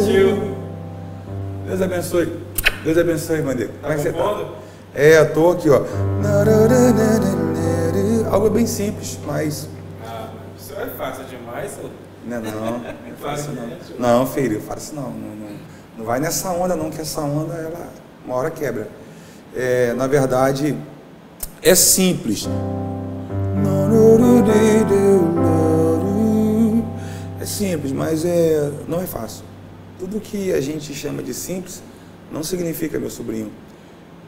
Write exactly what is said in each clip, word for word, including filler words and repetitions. Sentiu? Deus abençoe. Deus abençoe, Bandeira. Tá. Como é que você tá? É, eu tô aqui, ó. Algo bem simples, mas... Ah, isso é fácil demais, ou... Não, não, não é fácil não. Não, filho, eu faço não. Não, não. Não vai nessa onda não, que essa onda, ela uma hora quebra. É, na verdade, é simples. É simples, mas é, não é fácil. Tudo que a gente chama de simples não significa, meu sobrinho,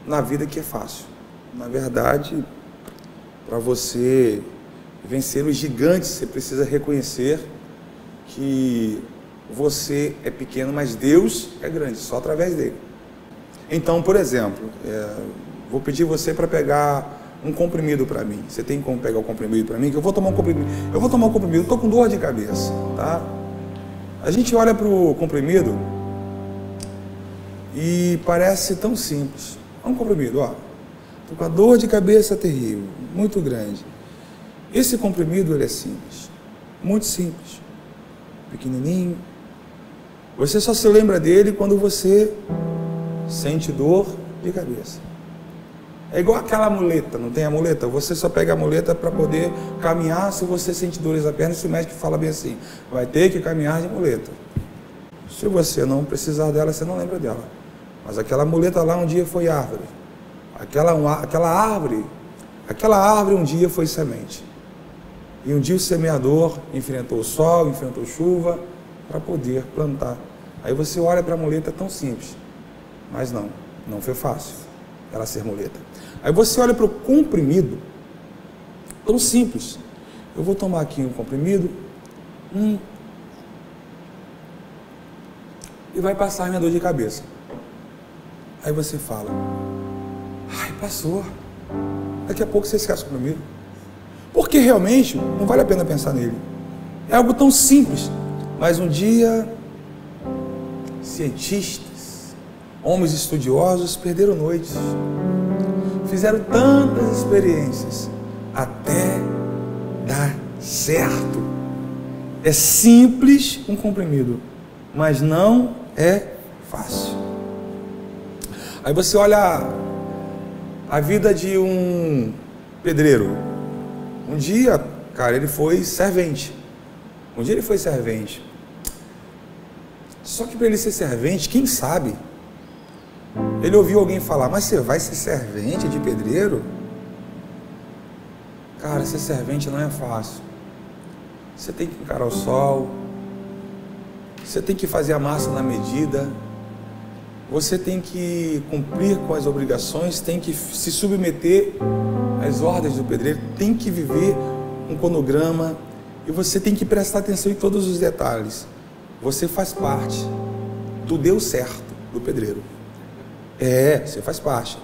na vida que é fácil. Na verdade, para você vencer os gigantes, você precisa reconhecer que você é pequeno, mas Deus é grande, só através dele. Então, por exemplo, é, vou pedir você para pegar um comprimido para mim. Você tem como pegar o comprimido para mim? Que eu vou tomar um comprimido. Eu vou tomar um comprimido, estou com dor de cabeça, tá? A gente olha para o comprimido e parece tão simples. É um comprimido, ó. Estou com a dor de cabeça terrível, muito grande. Esse comprimido, ele é simples, muito simples. Pequenininho. Você só se lembra dele quando você sente dor de cabeça. É igual aquela muleta, não tem a muleta? Você só pega a muleta para poder caminhar se você sente dores na perna, e se o médico fala bem assim, vai ter que caminhar de muleta. Se você não precisar dela, você não lembra dela. Mas aquela muleta lá um dia foi árvore. Aquela, aquela árvore, aquela árvore um dia foi semente. E um dia o semeador enfrentou o sol, enfrentou chuva, para poder plantar. Aí você olha para a muleta tão simples, mas não, não foi fácil ela ser muleta. Aí você olha para o comprimido, tão simples. Eu vou tomar aqui um comprimido, hum, e vai passar minha dor de cabeça. Aí você fala, ai, passou. Daqui a pouco você esquece o comprimido. Porque realmente não vale a pena pensar nele. É algo tão simples. Mas um dia, cientistas, homens estudiosos, perderam noites. Fizeram tantas experiências até dar certo. É simples um comprimido, mas não é fácil. Aí você olha a vida de um pedreiro. Um dia, cara, ele foi servente. Um dia ele foi servente. Só que para ele ser servente, quem sabe? Ele ouviu alguém falar, mas você vai ser servente de pedreiro? Cara, ser servente não é fácil. Você tem que encarar o sol. Você tem que fazer a massa na medida. Você tem que cumprir com as obrigações, tem que se submeter as ordens do pedreiro, tem que viver um cronograma e você tem que prestar atenção em todos os detalhes. Você faz parte do deu certo do pedreiro. É, você faz parte.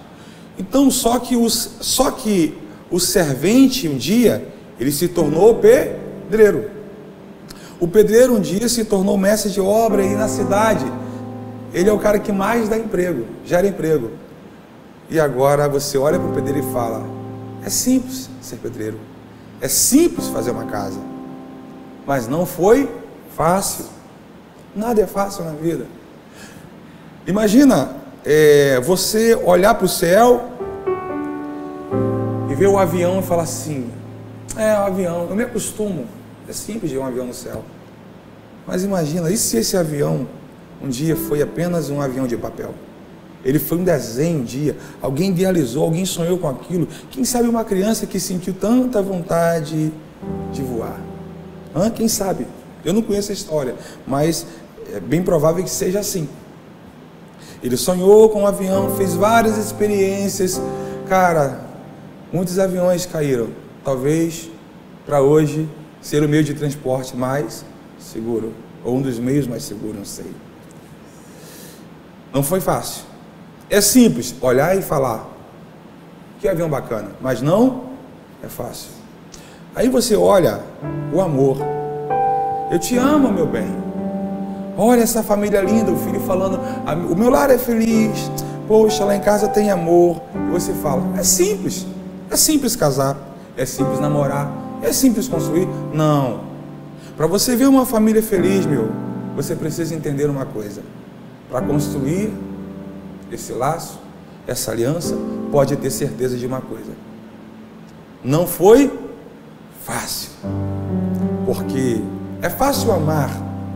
Então, só que, os, só que o servente um dia, ele se tornou pedreiro. O pedreiro um dia se tornou mestre de obra e na cidade, ele é o cara que mais dá emprego, gera emprego. E agora você olha para o pedreiro e fala... É simples ser pedreiro, é simples fazer uma casa, mas não foi fácil, nada é fácil na vida. Imagina é, você olhar para o céu e ver o avião e falar assim, é um avião, eu me acostumo, é simples ver um avião no céu, mas imagina, e se esse avião um dia foi apenas um avião de papel? Ele foi um desenho um dia, alguém idealizou, alguém sonhou com aquilo. Quem sabe uma criança que sentiu tanta vontade de voar? Hã? Quem sabe? Eu não conheço a história, mas é bem provável que seja assim. Ele sonhou com um avião, fez várias experiências. Cara, muitos aviões caíram. Talvez, para hoje, ser o meio de transporte mais seguro. Ou um dos meios mais seguros, não sei. Não foi fácil. É simples olhar e falar, que avião bacana, mas não é fácil. Aí você olha o amor, eu te amo meu bem, olha essa família linda, o filho falando, o meu lar é feliz, poxa, lá em casa tem amor, e você fala, é simples, é simples casar, é simples namorar, é simples construir, não, Para você ver uma família feliz, meu, você precisa entender uma coisa. Para construir esse laço, essa aliança, pode ter certeza de uma coisa. Não foi fácil. Porque é fácil amar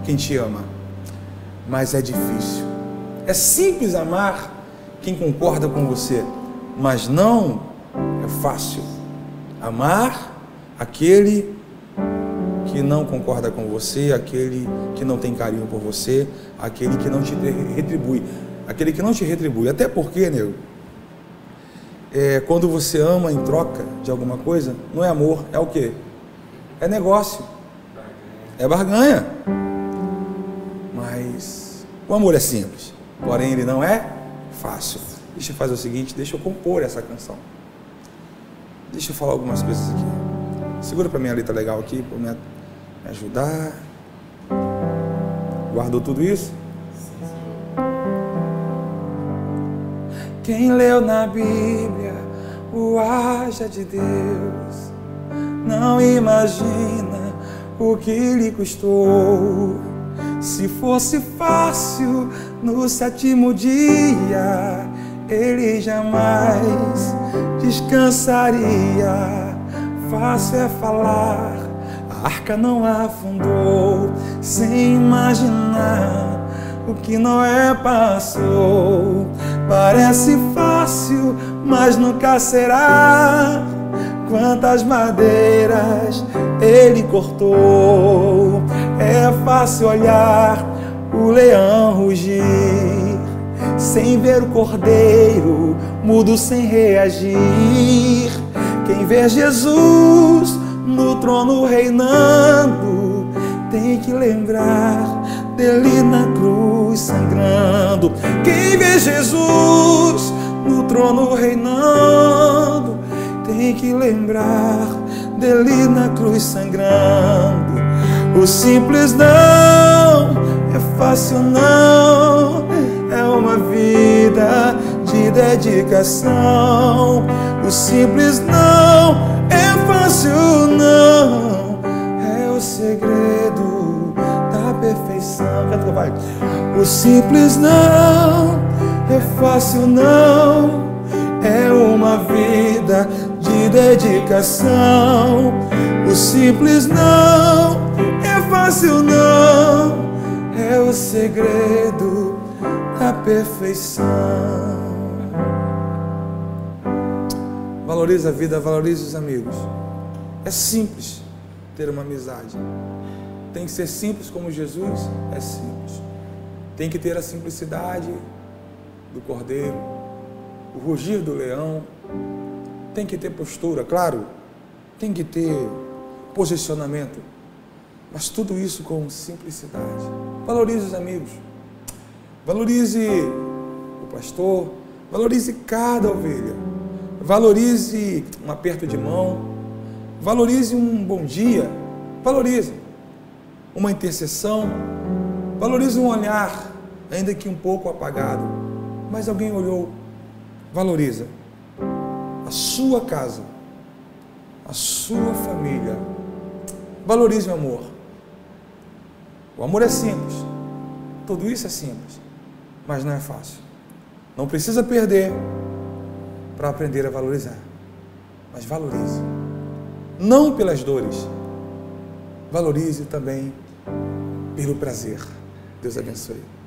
quem te ama, mas é difícil. É simples amar quem concorda com você, mas não é fácil amar aquele que não concorda com você, aquele que não tem carinho por você, aquele que não te retribui, aquele que não te retribui. Até porque, nego, é, quando você ama em troca de alguma coisa, não é amor, é o quê? É negócio, é barganha. Mas o amor é simples, porém ele não é fácil. Deixa eu fazer o seguinte, deixa eu compor essa canção. Deixa eu falar algumas coisas aqui. Segura para mim a letra legal aqui, para me ajudar. Guardou tudo isso? Quem leu na Bíblia o haja de Deus não imagina o que lhe custou. Se fosse fácil, no sétimo dia ele jamais descansaria. Fácil é falar, a arca não afundou, sem imaginar o que Noé passou. Parece fácil, mas nunca será. Quantas madeiras ele cortou. É fácil olhar o leão rugir, sem ver o cordeiro mudo, sem reagir. Quem vê Jesus no trono reinando, tem que lembrar dele na cruz sangrando. Quem vê Jesus no trono reinando, tem que lembrar dele na cruz sangrando. O simples não é fácil, não. É uma vida de dedicação. O simples não é fácil, não. É o segredo da perfeição. Canta que vai. O simples não é fácil, não. É uma vida de dedicação. O simples não é fácil, não. É o segredo da perfeição. Valorize a vida, valorize os amigos. É simples ter uma amizade. Tem que ser simples como Jesus é simples. Tem que ter a simplicidade do cordeiro, o rugir do leão. Tem que ter postura, claro. Tem que ter posicionamento. Mas tudo isso com simplicidade. Valorize os amigos. Valorize o pastor. Valorize cada ovelha. Valorize um aperto de mão. Valorize um bom dia. Valorize uma intercessão. Valorize um olhar, ainda que um pouco apagado. Mas alguém olhou. Valoriza a sua casa, a sua família. Valorize o amor. O amor é simples. Tudo isso é simples, mas não é fácil. Não precisa perder para aprender a valorizar. Mas valorize. Não pelas dores. Valorize também pelo prazer. Deus abençoe.